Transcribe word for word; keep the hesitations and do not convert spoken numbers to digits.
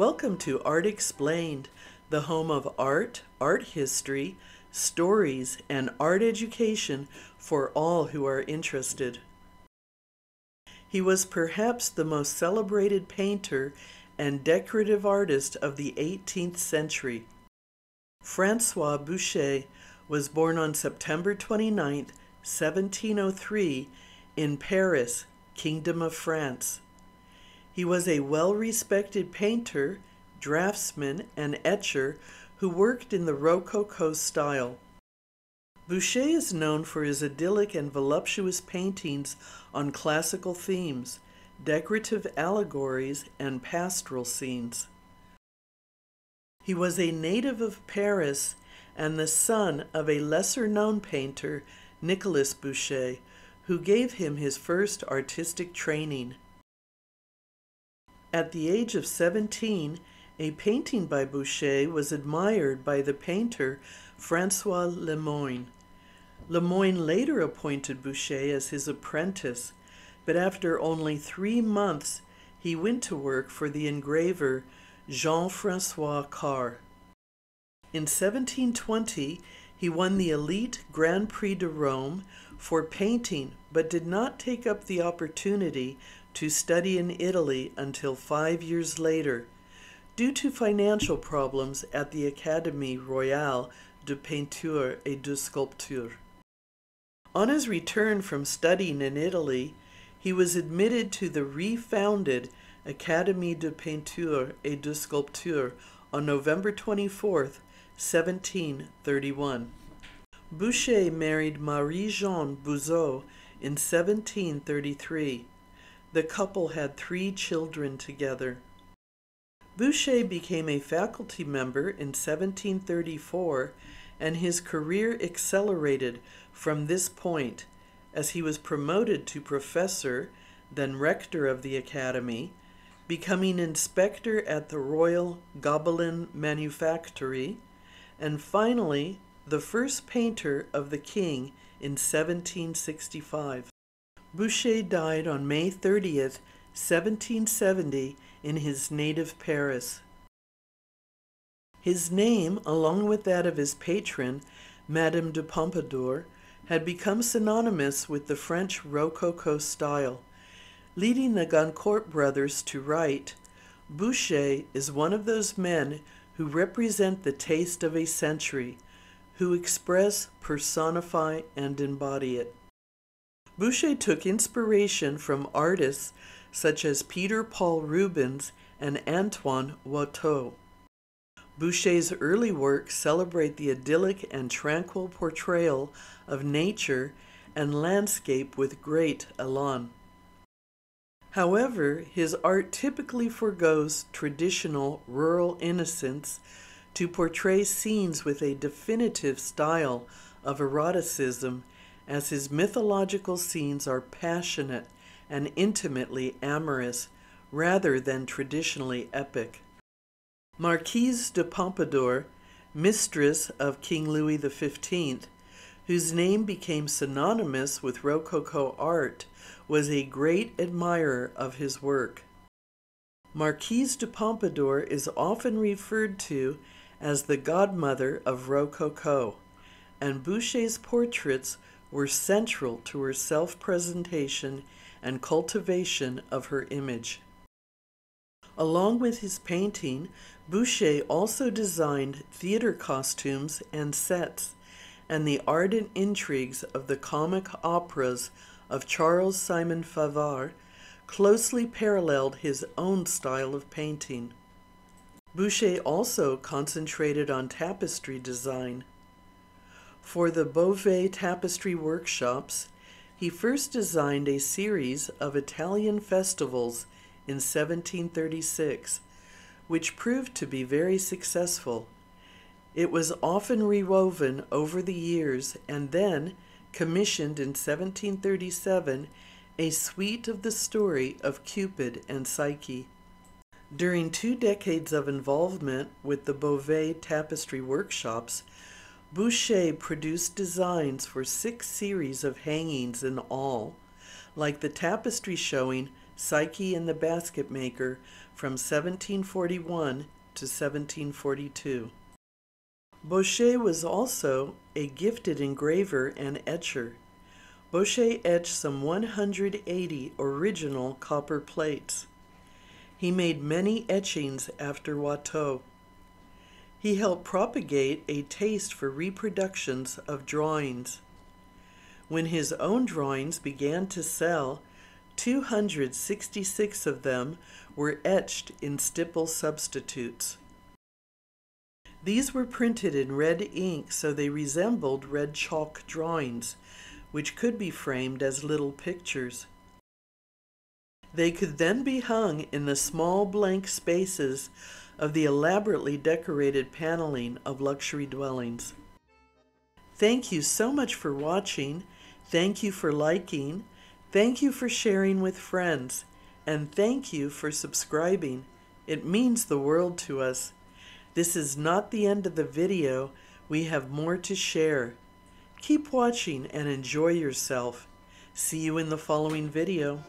Welcome to Art Explained, the home of art, art history, stories, and art education for all who are interested. He was perhaps the most celebrated painter and decorative artist of the eighteenth century. François Boucher was born on September twenty-ninth, seventeen oh three, in Paris, Kingdom of France. He was a well-respected painter, draftsman, and etcher who worked in the Rococo style. Boucher is known for his idyllic and voluptuous paintings on classical themes, decorative allegories, and pastoral scenes. He was a native of Paris and the son of a lesser-known painter, Nicolas Boucher, who gave him his first artistic training. At the age of seventeen, a painting by Boucher was admired by the painter François Lemoyne. Lemoyne later appointed Boucher as his apprentice, but after only three months, he went to work for the engraver Jean-François Cars. In seventeen twenty, he won the elite Grand Prix de Rome for painting, but did not take up the opportunity to study in Italy until five years later, due to financial problems at the Académie Royale de Peinture et de Sculpture. On his return from studying in Italy, he was admitted to the refounded Académie de Peinture et de Sculpture on November twenty-fourth, seventeen thirty-one. Boucher married Marie-Jeanne Buzot in seventeen thirty-three. The couple had three children together. Boucher became a faculty member in seventeen thirty-four, and his career accelerated from this point, as he was promoted to professor, then rector of the academy, becoming inspector at the Royal Gobelin Manufactory, and finally the first painter of the king in seventeen sixty-five. Boucher died on May thirtieth, seventeen seventy, in his native Paris. His name, along with that of his patron, Madame de Pompadour, had become synonymous with the French Rococo style. Leading the Goncourt brothers to write, Boucher is one of those men who represent the taste of a century, who express, personify, and embody it. Boucher took inspiration from artists such as Peter Paul Rubens and Antoine Watteau. Boucher's early works celebrate the idyllic and tranquil portrayal of nature and landscape with great elan. However, his art typically forgoes traditional rural innocence to portray scenes with a definitive style of eroticism, as his mythological scenes are passionate and intimately amorous, rather than traditionally epic. Marquise de Pompadour, mistress of King Louis the fifteenth, whose name became synonymous with Rococo art, was a great admirer of his work. Marquise de Pompadour is often referred to as the godmother of Rococo, and Boucher's portraits were central to her self-presentation and cultivation of her image. Along with his painting, Boucher also designed theater costumes and sets, and the ardent intrigues of the comic operas of Charles Simon Favart closely paralleled his own style of painting. Boucher also concentrated on tapestry design. For the Beauvais Tapestry Workshops, he first designed a series of Italian festivals in seventeen thirty-six, which proved to be very successful. It was often rewoven over the years and then commissioned in seventeen thirty-seven a suite of the story of Cupid and Psyche. During two decades of involvement with the Beauvais Tapestry Workshops, Boucher produced designs for six series of hangings in all, like the tapestry showing Psyche and the Basket Maker from seventeen forty-one to seventeen forty-two. Boucher was also a gifted engraver and etcher. Boucher etched some one hundred eighty original copper plates. He made many etchings after Watteau. He helped propagate a taste for reproductions of drawings. When his own drawings began to sell, two hundred sixty-six of them were etched in stipple substitutes. These were printed in red ink so they resembled red chalk drawings, which could be framed as little pictures. They could then be hung in the small blank spaces of the elaborately decorated paneling of luxury dwellings. Thank you so much for watching. Thank you for liking. Thank you for sharing with friends, and thank you for subscribing. It means the world to us. This is not the end of the video. We have more to share. Keep watching and enjoy yourself. See you in the following video.